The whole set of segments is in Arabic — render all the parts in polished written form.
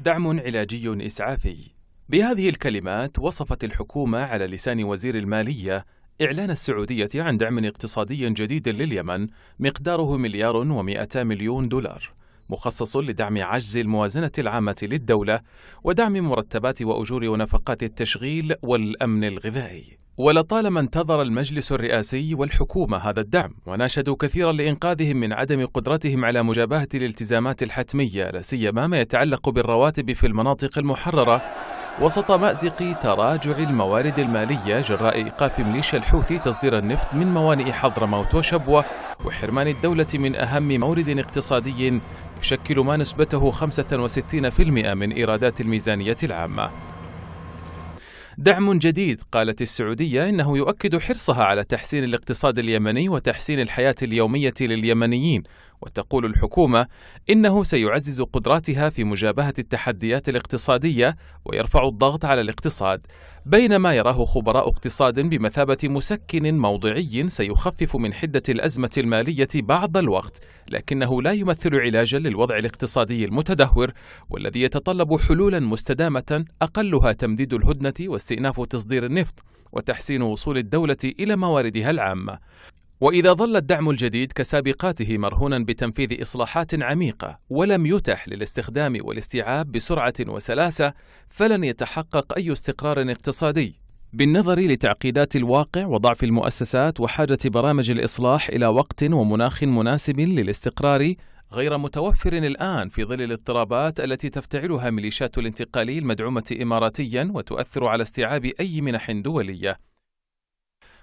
دعم علاجي إسعافي. بهذه الكلمات وصفت الحكومة على لسان وزير المالية إعلان السعودية عن دعم اقتصادي جديد لليمن مقداره 1,200 مليون دولار مخصص لدعم عجز الموازنة العامة للدولة ودعم مرتبات وأجور ونفقات التشغيل والأمن الغذائي. ولطالما انتظر المجلس الرئاسي والحكومة هذا الدعم وناشدوا كثيرا لإنقاذهم من عدم قدرتهم على مجابهة الالتزامات الحتمية، لا سيما ما يتعلق بالرواتب في المناطق المحررة، وسط مأزق تراجع الموارد المالية جراء إيقاف ميليشيا الحوثي تصدير النفط من موانئ حضرموت وشبوة، وحرمان الدولة من أهم مورد اقتصادي يشكل ما نسبته 65% من إيرادات الميزانية العامة. دعم جديد قالت السعودية إنه يؤكد حرصها على تحسين الاقتصاد اليمني وتحسين الحياة اليومية لليمنيين، وتقول الحكومة إنه سيعزز قدراتها في مجابهة التحديات الاقتصادية ويرفع الضغط على الاقتصاد، بينما يراه خبراء اقتصاد بمثابة مسكن موضعي سيخفف من حدة الأزمة المالية بعض الوقت، لكنه لا يمثل علاجا للوضع الاقتصادي المتدهور والذي يتطلب حلولا مستدامة أقلها تمديد الهدنة واستئناف تصدير النفط وتحسين وصول الدولة إلى مواردها العامة. وإذا ظل الدعم الجديد كسابقاته مرهونا بتنفيذ إصلاحات عميقة ولم يتح للاستخدام والاستيعاب بسرعة وسلاسة، فلن يتحقق أي استقرار اقتصادي بالنظر لتعقيدات الواقع وضعف المؤسسات وحاجة برامج الإصلاح إلى وقت ومناخ مناسب للاستقرار، غير متوفر الآن في ظل الاضطرابات التي تفتعلها ميليشيات الانتقالي المدعومة إماراتيا وتؤثر على استيعاب أي منح دولية،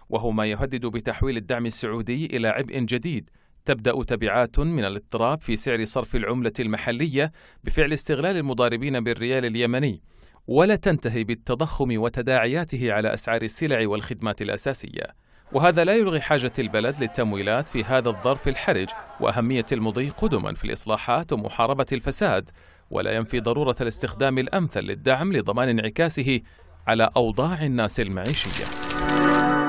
وهو ما يهدد بتحويل الدعم السعودي إلى عبء جديد تبدأ تبعات من الاضطراب في سعر صرف العملة المحلية بفعل استغلال المضاربين بالريال اليمني، ولا تنتهي بالتضخم وتداعياته على أسعار السلع والخدمات الأساسية. وهذا لا يلغي حاجة البلد للتمويلات في هذا الظرف الحرج وأهمية المضي قدما في الإصلاحات ومحاربة الفساد، ولا ينفي ضرورة الاستخدام الأمثل للدعم لضمان انعكاسه على أوضاع الناس المعيشية.